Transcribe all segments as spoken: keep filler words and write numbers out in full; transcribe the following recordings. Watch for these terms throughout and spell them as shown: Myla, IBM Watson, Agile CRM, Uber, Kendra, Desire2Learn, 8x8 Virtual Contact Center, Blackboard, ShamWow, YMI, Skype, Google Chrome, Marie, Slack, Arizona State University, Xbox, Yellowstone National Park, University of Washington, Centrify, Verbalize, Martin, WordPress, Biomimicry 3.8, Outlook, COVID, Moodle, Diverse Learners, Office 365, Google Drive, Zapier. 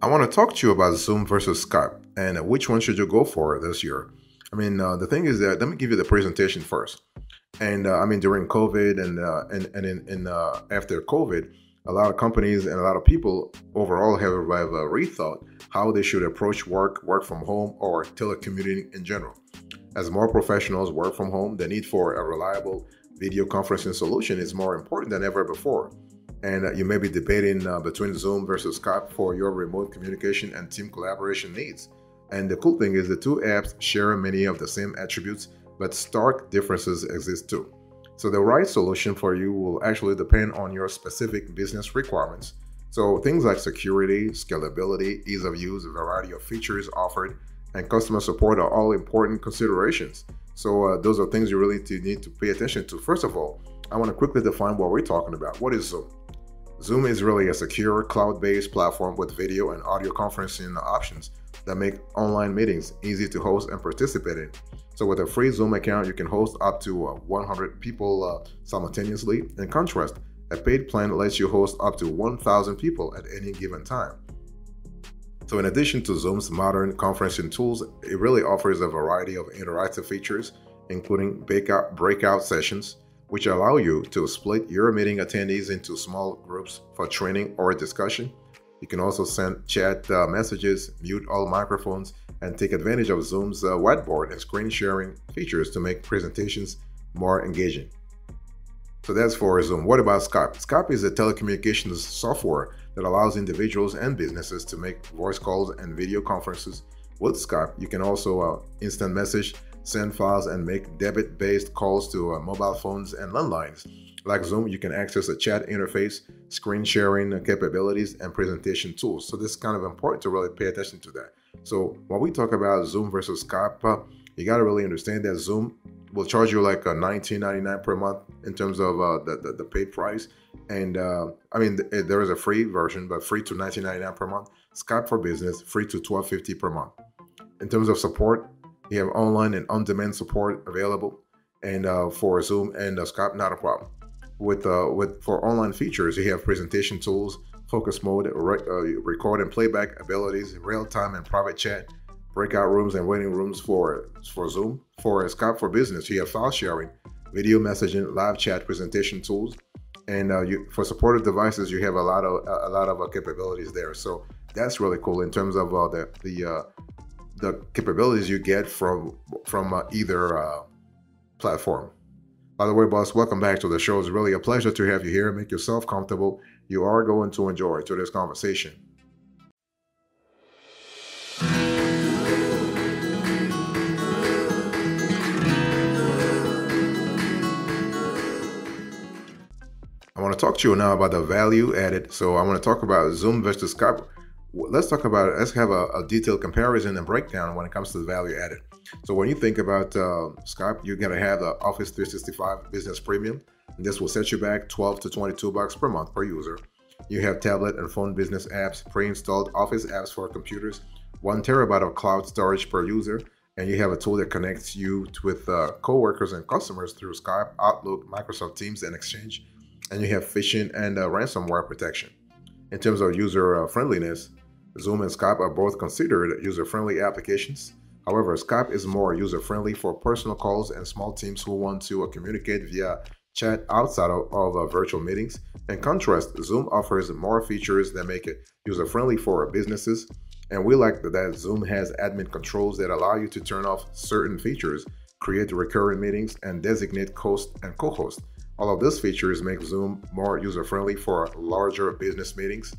I want to talk to you about Zoom versus Skype and which one should you go for this year. I mean, uh, the thing is that, let me give you the presentation first. And uh, I mean, during COVID and uh, and, and in, in, uh, after COVID, a lot of companies and a lot of people overall have, have uh, rethought how they should approach work, work from home, or telecommuting in general. As more professionals work from home, the need for a reliable video conferencing solution is more important than ever before. And uh, you may be debating uh, between Zoom versus Skype for your remote communication and team collaboration needs. And the cool thing is the two apps share many of the same attributes, but stark differences exist too. So the right solution for you will actually depend on your specific business requirements. So things like security, scalability, ease of use, variety of features offered, and customer support are all important considerations. So uh, those are things you really need to pay attention to. First of all, I want to quickly define what we're talking about. What is Zoom? Zoom is really a secure, cloud-based platform with video and audio conferencing options that make online meetings easy to host and participate in. So with a free Zoom account, you can host up to uh, one hundred people uh, simultaneously. In contrast, a paid plan lets you host up to one thousand people at any given time. So in addition to Zoom's modern conferencing tools, it really offers a variety of interactive features, including breakout sessions, which allow you to split your meeting attendees into small groups for training or discussion. You can also send chat uh, messages, mute all microphones, and take advantage of Zoom's uh, whiteboard and screen sharing features to make presentations more engaging. So that's for Zoom. What about Skype? Skype is a telecommunications software that allows individuals and businesses to make voice calls and video conferences. With Skype, you can also uh, instant message, send files, and make debit-based calls to uh, mobile phones and landlines. Like Zoom, you can access a chat interface, screen sharing capabilities, and presentation tools. So this is kind of important to really pay attention to that. So when we talk about Zoom versus Skype, uh, you got to really understand that Zoom will charge you like nineteen ninety-nine per month in terms of uh, the, the, the paid price. And uh, I mean, th there is a free version, but free to nineteen ninety-nine per month. Skype for Business, free to twelve fifty per month. In terms of support, you have online and on-demand support available, and uh, for Zoom and uh, Skype, not a problem. With uh, with for online features, you have presentation tools, focus mode, re uh, record and playback abilities, real-time and private chat, breakout rooms and waiting rooms for for Zoom. For Skype for Business, you have file sharing, video messaging, live chat, presentation tools, and uh, you, for supportive devices, you have a lot of a lot of uh, capabilities there. So that's really cool in terms of uh, the the. Uh, the capabilities you get from from uh, either uh, platform. By the way, boss, welcome back to the show. It's really a pleasure to have you here. Make yourself comfortable. You are going to enjoy today's conversation. I want to talk to you now about the value added. So I want to talk about Zoom versus Skype. Let's talk about it. Let's have a, a detailed comparison and breakdown when it comes to the value added. So when you think about uh, Skype, you're going to have the Office three sixty-five Business Premium, and this will set you back twelve to twenty-two bucks per month per user. You have tablet and phone business apps, pre-installed Office apps for computers, one terabyte of cloud storage per user, and you have a tool that connects you with uh, coworkers and customers through Skype, Outlook, Microsoft Teams, and Exchange, and you have phishing and uh, ransomware protection. In terms of user uh, friendliness, Zoom and Skype are both considered user-friendly applications. However, Skype is more user-friendly for personal calls and small teams who want to uh, communicate via chat outside of, of uh, virtual meetings. In contrast, Zoom offers more features that make it user-friendly for businesses, and we like that Zoom has admin controls that allow you to turn off certain features, create recurring meetings, and designate host and co-host. All of these features make Zoom more user-friendly for larger business meetings.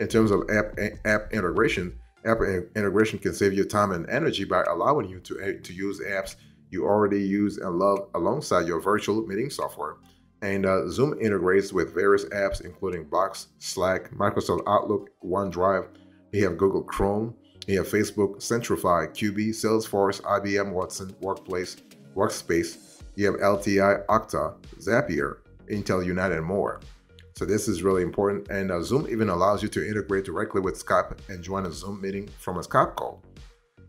In terms of app, app integration, app integration can save you time and energy by allowing you to, to use apps you already use and love alongside your virtual meeting software. And uh, Zoom integrates with various apps, including Box, Slack, Microsoft Outlook, OneDrive. You have Google Chrome, you have Facebook, Centrify, Q B, Salesforce, I B M Watson, Workplace, Workspace. You have L T I, Okta, Zapier, Intel Unite, and more. So this is really important, and uh, Zoom even allows you to integrate directly with Skype and join a Zoom meeting from a Skype call.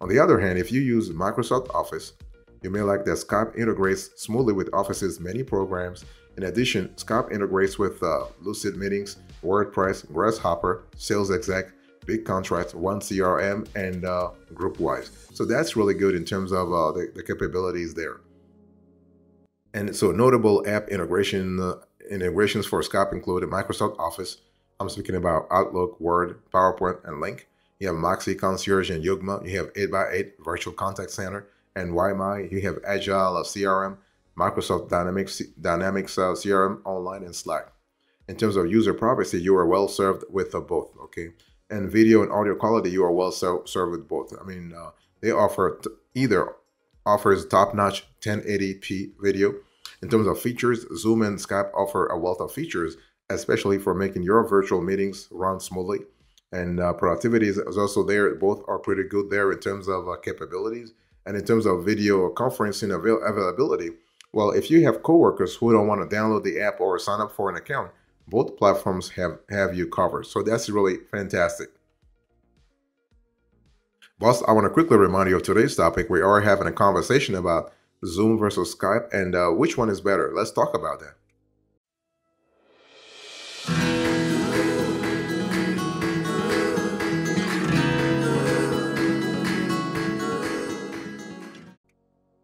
On the other hand, if you use Microsoft Office, you may like that Skype integrates smoothly with Office's many programs. In addition, Skype integrates with uh, Lucid Meetings, WordPress, Grasshopper, SalesExec, Big Contracts, One C R M, and uh, GroupWise. So that's really good in terms of uh, the, the capabilities there. And so notable app integration uh, integrations for Skype included Microsoft Office. I'm speaking about Outlook, Word, PowerPoint, and Link. You have Maxi Concierge and Yogma. You have eight by eight Virtual Contact Center and Y M I. You have Agile C R M, Microsoft Dynamics, Dynamics uh, C R M Online, and Slack. In terms of user privacy, you are well served with uh, both, okay? And video and audio quality, you are well so served with both. I mean, uh, they offer t either offers top-notch ten eighty p video. In terms of features, Zoom and Skype offer a wealth of features, especially for making your virtual meetings run smoothly. And uh, productivity is also there. Both are pretty good there in terms of uh, capabilities. And in terms of video conferencing avail availability, well, if you have coworkers who don't want to download the app or sign up for an account, both platforms have, have you covered. So that's really fantastic. Boss, I want to quickly remind you of today's topic. We are having a conversation about Zoom versus Skype and uh, which one is better. Let's talk about that.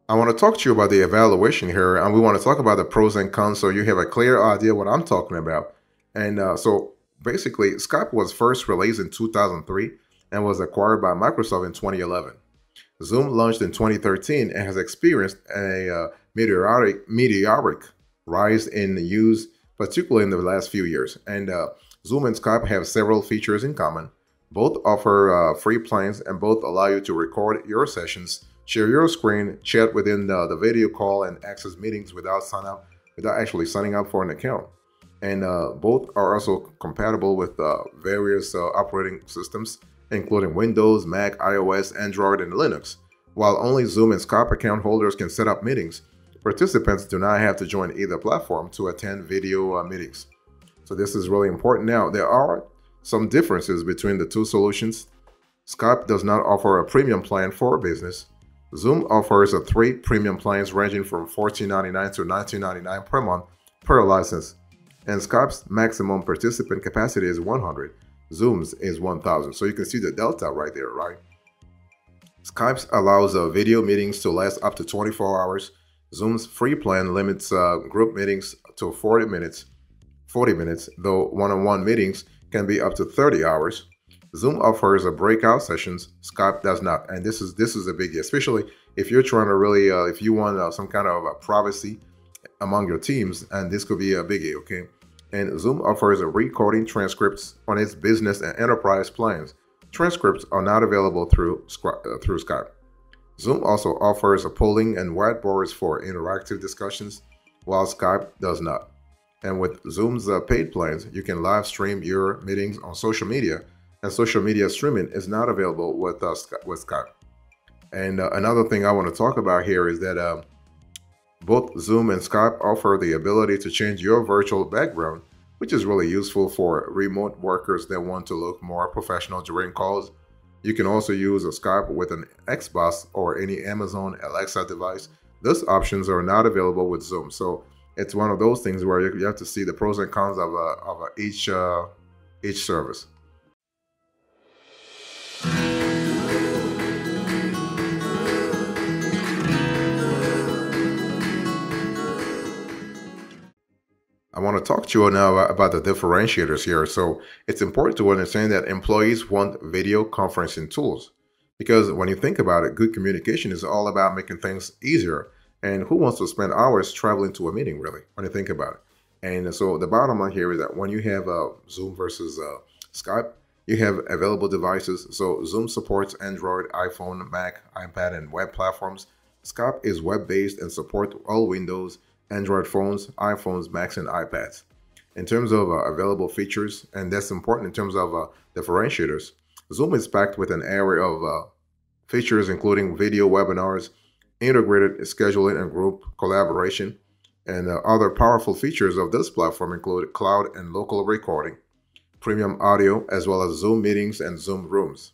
I want to talk to you about the evaluation here, and we want to talk about the pros and cons so you have a clear idea what I'm talking about. And uh, so basically, Skype was first released in two thousand three and was acquired by Microsoft in twenty eleven. Zoom launched in twenty thirteen and has experienced a uh, meteoric, meteoric rise in use, particularly in the last few years. And uh, Zoom and Skype have several features in common. Both offer uh, free plans, and both allow you to record your sessions, share your screen, chat within the, the video call, and access meetings without sign up, without actually signing up for an account. And uh, both are also compatible with uh, various uh, operating systems, including Windows, Mac, iOS, Android, and Linux. While only Zoom and Skype account holders can set up meetings, participants do not have to join either platform to attend video uh, meetings. So this is really important. Now, there are some differences between the two solutions. Skype does not offer a premium plan for business. Zoom offers a three premium plans ranging from fourteen ninety-nine to nineteen ninety-nine per month per license, and Skype's maximum participant capacity is one hundred. Zoom's is one thousand. So you can see the delta right there, right? Skype allows uh, video meetings to last up to twenty-four hours. Zoom's free plan limits uh, group meetings to forty minutes, forty minutes, though one-on-one meetings can be up to thirty hours. Zoom offers a breakout sessions, Skype does not, and this is this is a biggie, especially if you're trying to really, uh, if you want uh, some kind of uh, privacy among your teams, and this could be a biggie, okay? And Zoom offers a recording transcripts on its business and enterprise plans. Transcripts are not available through, uh, through Skype. Zoom also offers a polling and whiteboards for interactive discussions, while Skype does not. And with Zoom's uh, paid plans, you can live stream your meetings on social media, and social media streaming is not available with, uh, with Skype. And uh, another thing I want to talk about here is that uh, both Zoom and Skype offer the ability to change your virtual background, which is really useful for remote workers that want to look more professional during calls. You can also use a Skype with an Xbox or any Amazon Alexa device. Those options are not available with Zoom. So it's one of those things where you have to see the pros and cons of, uh, of uh, each, uh, each service. I want to talk to you now about the differentiators here. So it's important to understand that employees want video conferencing tools, because when you think about it, good communication is all about making things easier. And who wants to spend hours traveling to a meeting, really, when you think about it? And so the bottom line here is that when you have uh, Zoom versus uh, Skype, you have available devices. So Zoom supports Android, iPhone, Mac, iPad, and web platforms. Skype is web-based and supports all Windows, Android phones, iPhones, Macs, and iPads. In terms of uh, available features, and that's important in terms of uh, differentiators, Zoom is packed with an array of uh, features, including video webinars, integrated scheduling and group collaboration, and uh, other powerful features of this platform include cloud and local recording, premium audio, as well as Zoom meetings and Zoom rooms.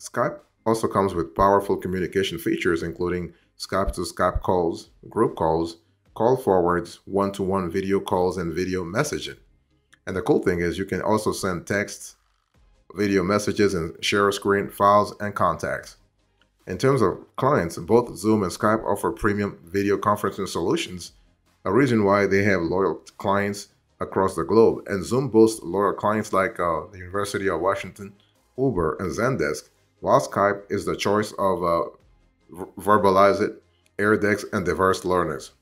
Skype also comes with powerful communication features, including Skype to Skype calls, group calls, call forwards, one-to-one video calls, and video messaging. And the cool thing is you can also send texts, video messages and share screen, files, and contacts. In terms of clients, both Zoom and Skype offer premium video conferencing solutions, a reason why they have loyal clients across the globe. And Zoom boasts loyal clients like uh, the University of Washington, Uber, and Zendesk, while Skype is the choice of uh, Verbalize It, AirDex, and diverse learners.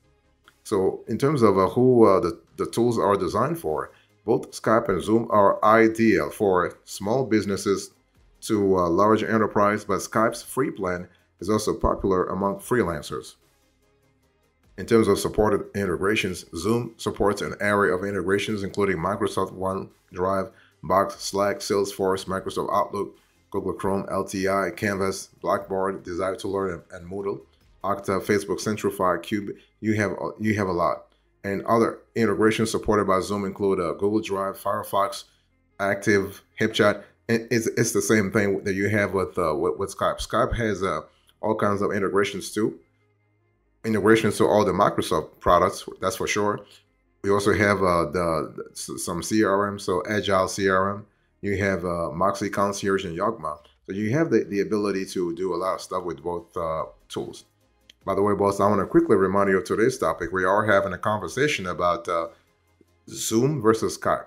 So in terms of uh, who uh, the, the tools are designed for, both Skype and Zoom are ideal for small businesses to uh, large enterprise, but Skype's free plan is also popular among freelancers. In terms of supported integrations, Zoom supports an array of integrations including Microsoft OneDrive, Box, Slack, Salesforce, Microsoft Outlook, Google Chrome, L T I, Canvas, Blackboard, Desire to Learn, and, and Moodle, Okta, Facebook, Centrify, Cube. You have you have a lot. And other integrations supported by Zoom include uh, Google Drive, Firefox, Active, HipChat. And it's it's the same thing that you have with uh, with, with Skype. Skype has uh, all kinds of integrations too. Integrations to all the Microsoft products, that's for sure. We also have uh, the some C R M, so Agile C R M. You have uh, Maxi Concierge and Yogma. So you have the, the ability to do a lot of stuff with both uh, tools. By the way, boss, I want to quickly remind you of today's topic. We are having a conversation about uh, Zoom versus Skype.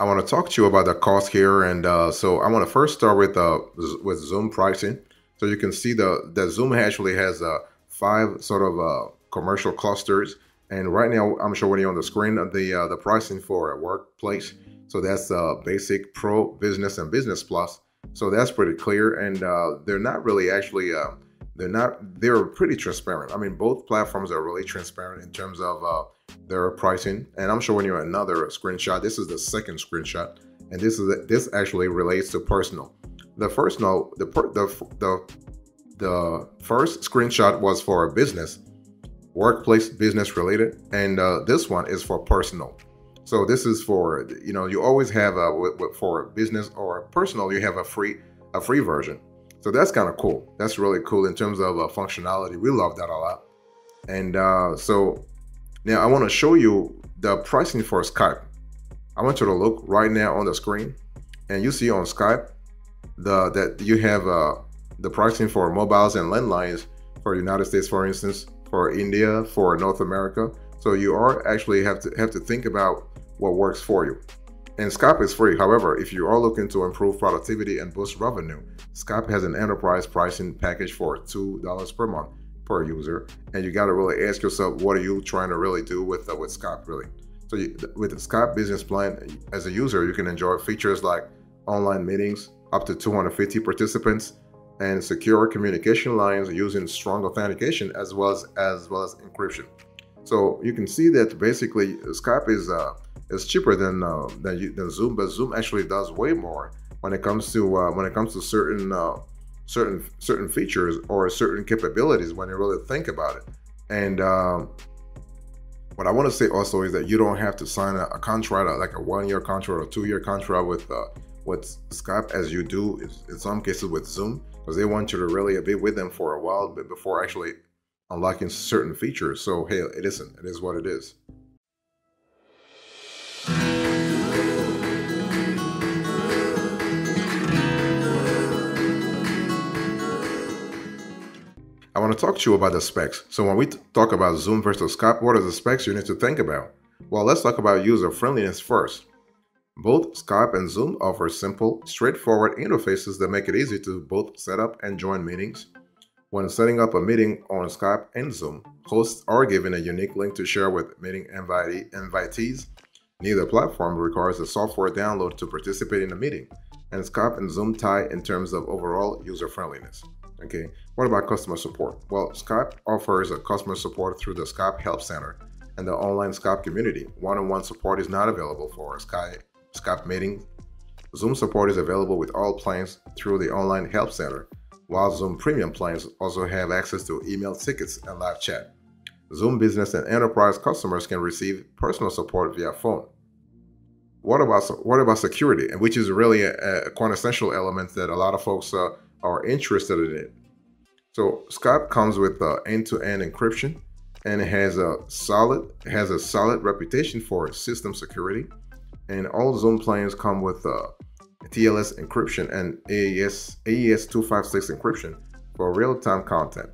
I want to talk to you about the cost here. And uh, so I want to first start with, uh, with Zoom pricing. So you can see the, that Zoom actually has uh, five sort of uh, commercial clusters. And right now, I'm showing you on the screen the uh, the pricing for a workplace. So that's uh, basic, pro, business, and business plus. So that's pretty clear. And uh, they're not really actually, uh, they're not, they're pretty transparent. I mean, both platforms are really transparent in terms of uh, their pricing. And I'm showing you another screenshot. This is the second screenshot. And this is this actually relates to personal. The first no, the the the the first screenshot was for a business, workplace, business related, and uh, this one is for personal. So this is for, you know, you always have a for business or personal, you have a free a free version. So that's kind of cool. That's really cool in terms of uh, functionality. We love that a lot. And uh, so now I want to show you the pricing for Skype. I want you to look right now on the screen, and you see on Skype The, that you have uh, the pricing for mobiles and landlines for United States, for instance, for India, for North America. So you are actually have to have to think about what works for you. And Skype is free. However, if you are looking to improve productivity and boost revenue, Skype has an enterprise pricing package for two dollars per month per user. And you got to really ask yourself, what are you trying to really do with uh, with Skype really? So you, with the Skype business plan, as a user, you can enjoy features like online meetings, up to two hundred fifty participants, and secure communication lines using strong authentication as well as as well as encryption. So you can see that basically Skype is uh, is cheaper than uh, than, you, than Zoom, but Zoom actually does way more when it comes to uh, when it comes to certain uh, certain certain features or certain capabilities when you really think about it. And uh, what I want to say also is that you don't have to sign a, a contract, like a one-year contract or two-year contract with. Uh, with Skype as you do in some cases with Zoom, because they want you to really be with them for a while but before actually unlocking certain features. So hey, it isn't, it is what it is. I want to talk to you about the specs. So when we talk about Zoom versus Skype, what are the specs you need to think about? Well, let's talk about user friendliness first. Both Skype and Zoom offer simple, straightforward interfaces that make it easy to both set up and join meetings. When setting up a meeting on Skype and Zoom, hosts are given a unique link to share with meeting invite invitees. Neither platform requires a software download to participate in the meeting, and Skype and Zoom tie in terms of overall user friendliness. Okay, what about customer support? Well, Skype offers a customer support through the Skype Help Center and the online Skype community. One-on-one support is not available for Skype. Skype meetings. Zoom support is available with all plans through the online help center, while Zoom premium plans also have access to email tickets and live chat. Zoom business and enterprise customers can receive personal support via phone. What about what about security, and which is really a, a quintessential element that a lot of folks uh, are interested in. So Skype comes with uh, end-to-end encryption, and it has a solid it has a solid reputation for system security. And all Zoom plans come with uh, T L S encryption and A E S two fifty-six encryption for real-time content,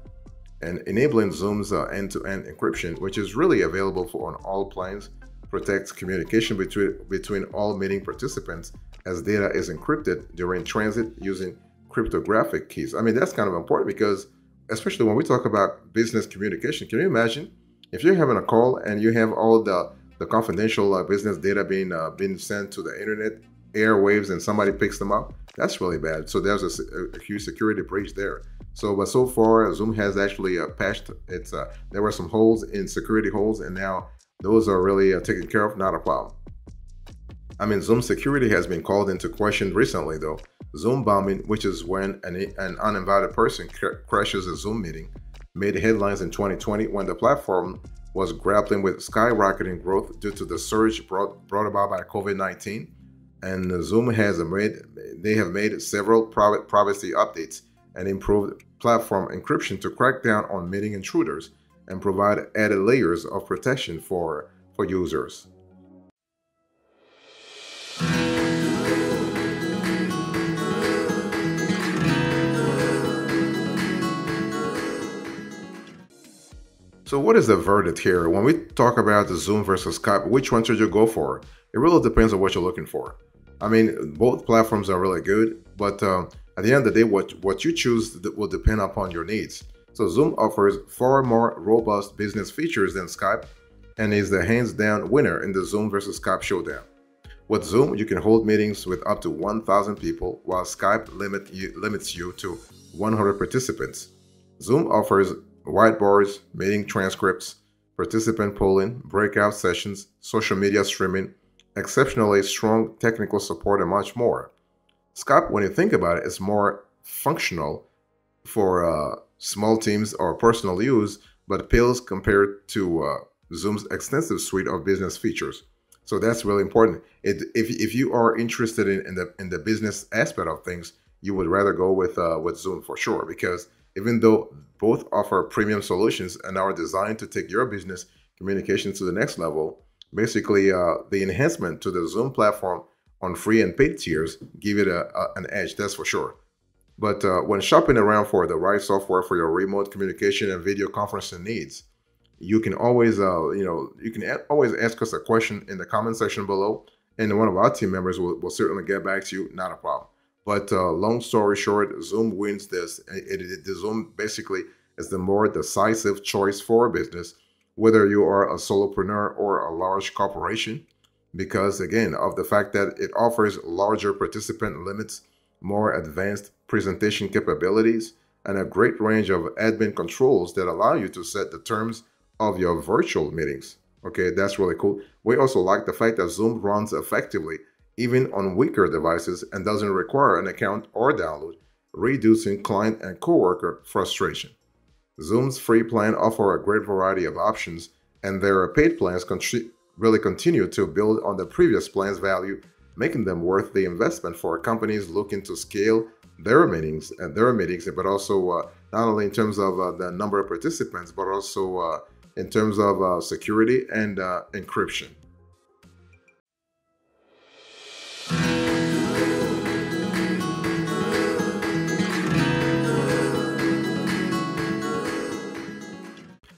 and enabling Zoom's uh, end-to-end encryption, which is really available for on all plans, protects communication between between all meeting participants as data is encrypted during transit using cryptographic keys. I mean, that's kind of important because especially when we talk about business communication, can you imagine if you're having a call and you have all the, the confidential uh, business data being, uh, being sent to the internet, airwaves, and somebody picks them up? That's really bad. So there's a, a huge security breach there. So, but so far, Zoom has actually uh, patched it's. Uh, there were some holes in security holes, and now those are really uh, taken care of, not a problem. I mean, Zoom security has been called into question recently, though. Zoom bombing, which is when an, an uninvited person cr crashes a Zoom meeting, made headlines in twenty twenty when the platform was grappling with skyrocketing growth due to the surge brought, brought about by COVID nineteen. And Zoom has made, they have made several private privacy updates and improved platform encryption to crack down on meeting intruders and provide added layers of protection for, for users. So what is the verdict here? When we talk about the Zoom versus Skype, which one should you go for? It really depends on what you're looking for. I mean, both platforms are really good, but um, at the end of the day, what, what you choose will depend upon your needs. So Zoom offers far more robust business features than Skype and is the hands-down winner in the Zoom versus Skype showdown. With Zoom, you can hold meetings with up to one thousand people, while Skype limit you, limits you to one hundred participants. Zoom offers whiteboards, meeting transcripts, participant polling, breakout sessions, social media streaming, exceptionally strong technical support, and much more. Skype, when you think about it, is more functional for uh, small teams or personal use, but pales compared to uh, Zoom's extensive suite of business features. So that's really important. It, if, if you are interested in, in, the, in the business aspect of things, you would rather go with, uh, with Zoom for sure, because even though both offer premium solutions and are designed to take your business communication to the next level, basically uh, the enhancement to the Zoom platform on free and paid tiers give it a, a, an edge, that's for sure. But uh, when shopping around for the right software for your remote communication and video conferencing needs, you can always, uh, you know, you can always ask us a question in the comment section below, and one of our team members will, will certainly get back to you, not a problem. But uh, long story short, Zoom wins this. It, it, the Zoom basically is the more decisive choice for business, whether you are a solopreneur or a large corporation, because again, of the fact that it offers larger participant limits, more advanced presentation capabilities, and a great range of admin controls that allow you to set the terms of your virtual meetings. Okay, that's really cool. We also like the fact that Zoom runs effectively even on weaker devices and doesn't require an account or download, reducing client and coworker frustration. Zoom's free plan offers a great variety of options, and their paid plans really continue to build on the previous plan's value, making them worth the investment for companies looking to scale their meetings and their meetings, but also uh, not only in terms of uh, the number of participants, but also uh, in terms of uh, security and uh, encryption.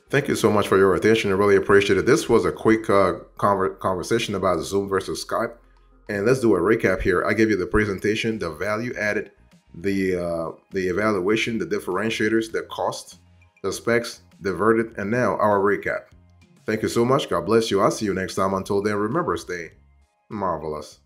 Thank you so much for your attention. I really appreciate it. This was a quick uh, conver conversation about Zoom versus Skype. And let's do a recap here. I gave you the presentation, the value added, the, uh, the evaluation, the differentiators, the cost, the specs, the verdict, and now our recap. Thank you so much. God bless you. I'll see you next time. Until then, remember, stay marvelous.